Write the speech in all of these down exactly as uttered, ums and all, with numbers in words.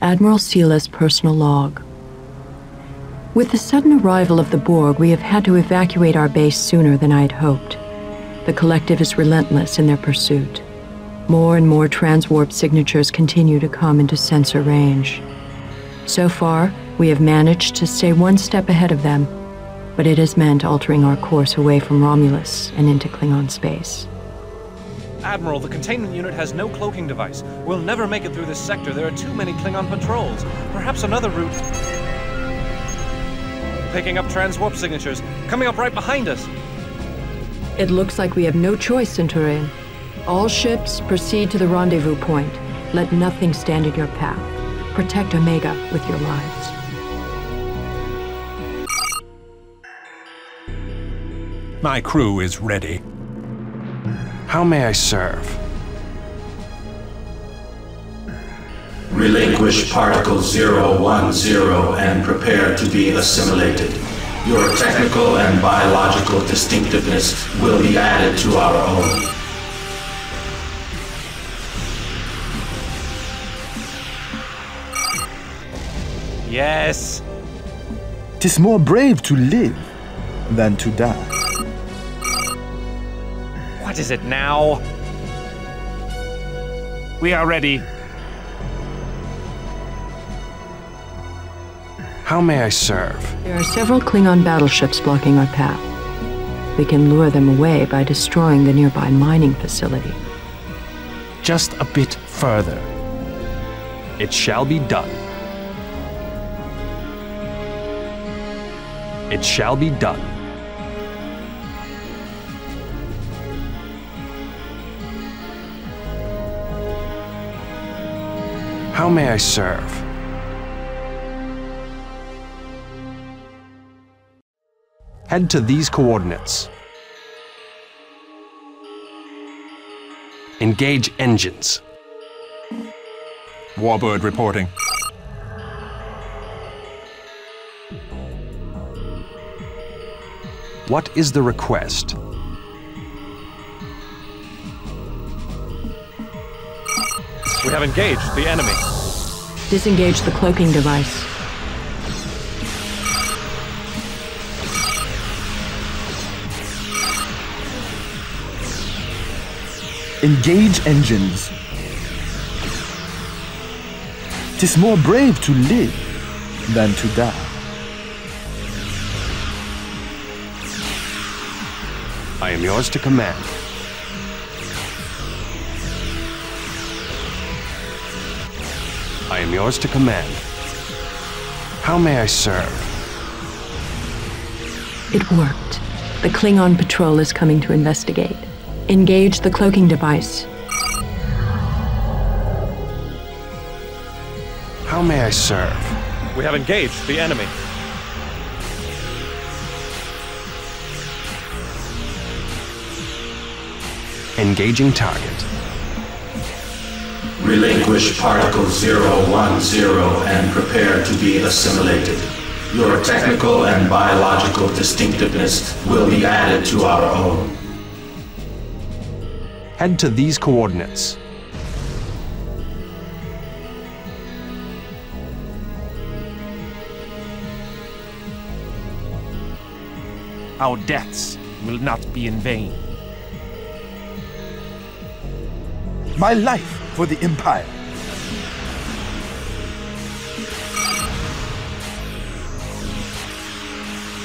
Admiral Sela's personal log. With the sudden arrival of the Borg, we have had to evacuate our base sooner than I had hoped. The Collective is relentless in their pursuit. More and more transwarp signatures continue to come into sensor range. So far, we have managed to stay one step ahead of them, but it has meant altering our course away from Romulus and into Klingon space. Admiral, the containment unit has no cloaking device. We'll never make it through this sector. There are too many Klingon patrols. Perhaps another route... Picking up transwarp signatures. Coming up right behind us. It looks like we have no choice, Centurion. All ships proceed to the rendezvous point. Let nothing stand in your path. Protect Omega with your lives. My crew is ready. How may I serve? Relinquish particle zero one zero and prepare to be assimilated. Your technical and biological distinctiveness will be added to our own. Yes! 'Tis more brave to live than to die. What is it now? We are ready. How may I serve? There are several Klingon battleships blocking our path. We can lure them away by destroying the nearby mining facility. Just a bit further. It shall be done. It shall be done. How may I serve? Head to these coordinates. Engage engines. Warbird reporting. What is the request? We have engaged the enemy. Disengage the cloaking device. Engage engines. 'Tis more brave to live than to die. I am yours to command. I am yours to command. How may I serve? It worked. The Klingon patrol is coming to investigate. Engage the cloaking device. How may I serve? We have engaged the enemy. Engaging target. Relinquish particle zero one zero and prepare to be assimilated. Your technical and biological distinctiveness will be added to our own. Head to these coordinates. Our deaths will not be in vain. My life for the Empire.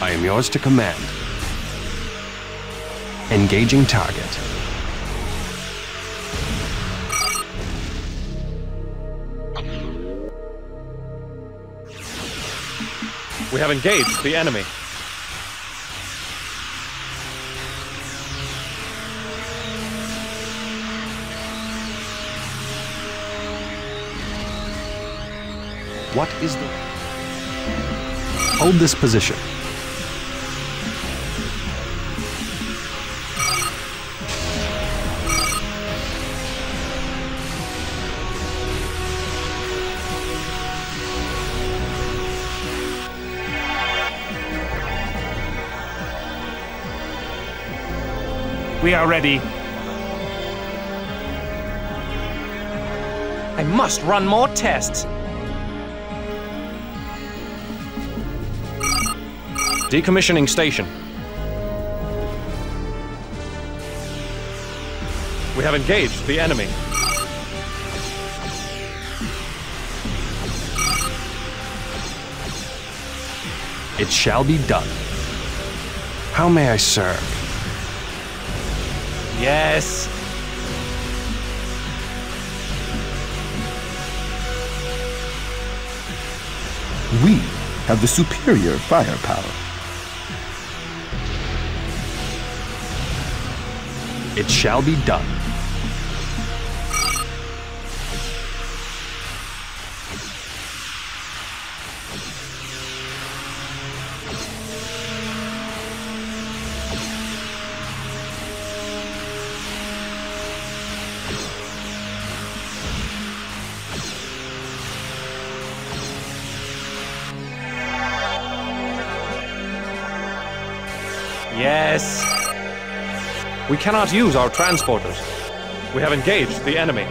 I am yours to command. Engaging target. We have engaged the enemy. What is the... Hold this position. We are ready. I must run more tests. Decommissioning station. We have engaged the enemy. It shall be done. How may I serve? Yes. We have the superior firepower. It shall be done. Yes! We cannot use our transporters. We have engaged the enemy.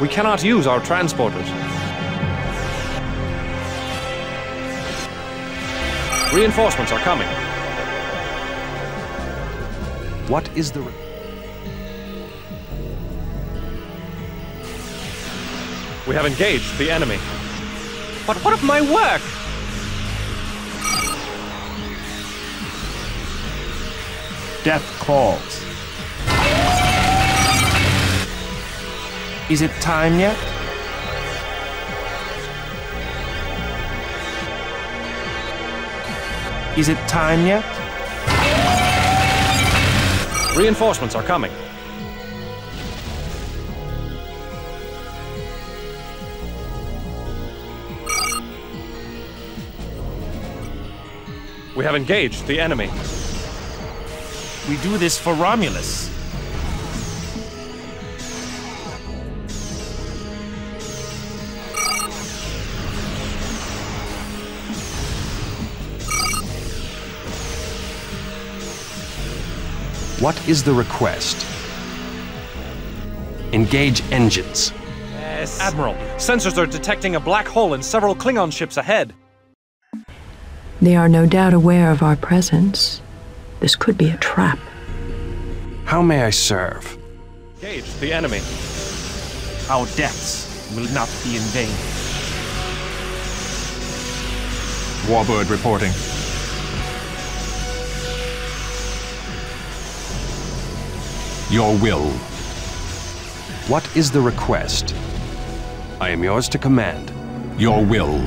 We cannot use our transporters. Reinforcements are coming. What is the... We have engaged the enemy. But what of my work? Death calls. Is it time yet? Is it time yet? Reinforcements are coming. We have engaged the enemy. We do this for Romulus. What is the request? Engage engines. Yes. Admiral, sensors are detecting a black hole in several Klingon ships ahead. They are no doubt aware of our presence. This could be a trap. How may I serve? Engage the enemy. Our deaths will not be in vain. Warbird reporting. Your will. What is the request? I am yours to command. Your will.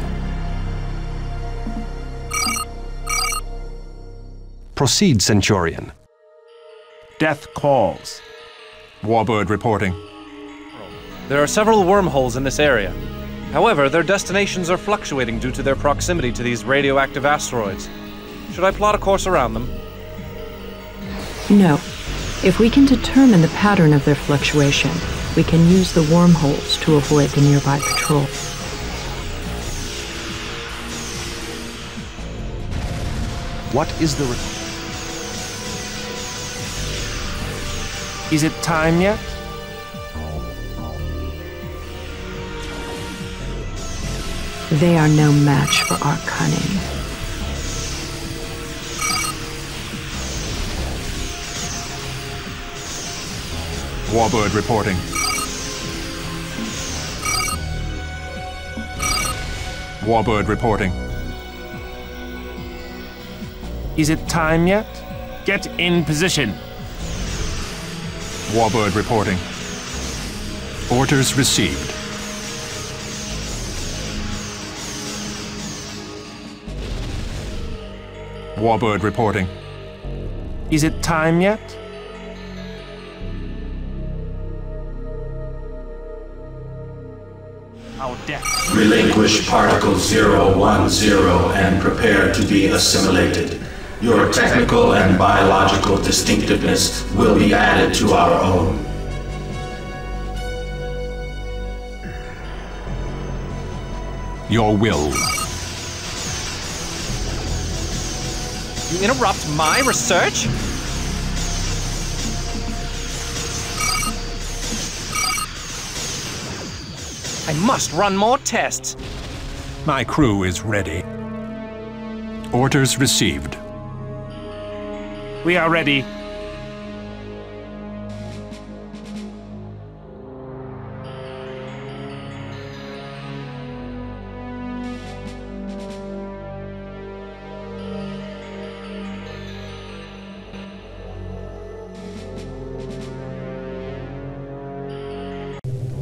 Proceed, Centurion. Death calls. Warbird reporting. There are several wormholes in this area. However, their destinations are fluctuating due to their proximity to these radioactive asteroids. Should I plot a course around them? No. If we can determine the pattern of their fluctuation, we can use the wormholes to avoid the nearby patrol. What is the... Is it time yet? They are no match for our cunning. Warbird reporting. Warbird reporting. Is it time yet? Get in position. Warbird reporting. Orders received. Warbird reporting. Is it time yet? Our death. Relinquish particle zero one zero and prepare to be assimilated. Your technical and biological distinctiveness will be added to our own. Your will. You interrupt my research? I must run more tests. My crew is ready. Orders received. We are ready.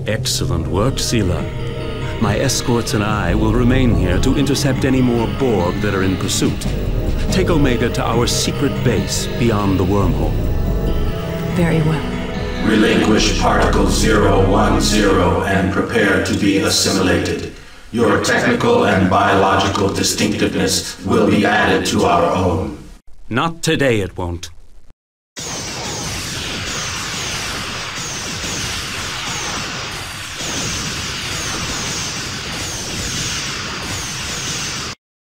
Excellent work, Sela. My escorts and I will remain here to intercept any more Borg that are in pursuit. Take Omega to our secret base beyond the wormhole. Very well. Relinquish Particle zero one zero and prepare to be assimilated. Your technical and biological distinctiveness will be added to our own. Not today, it won't.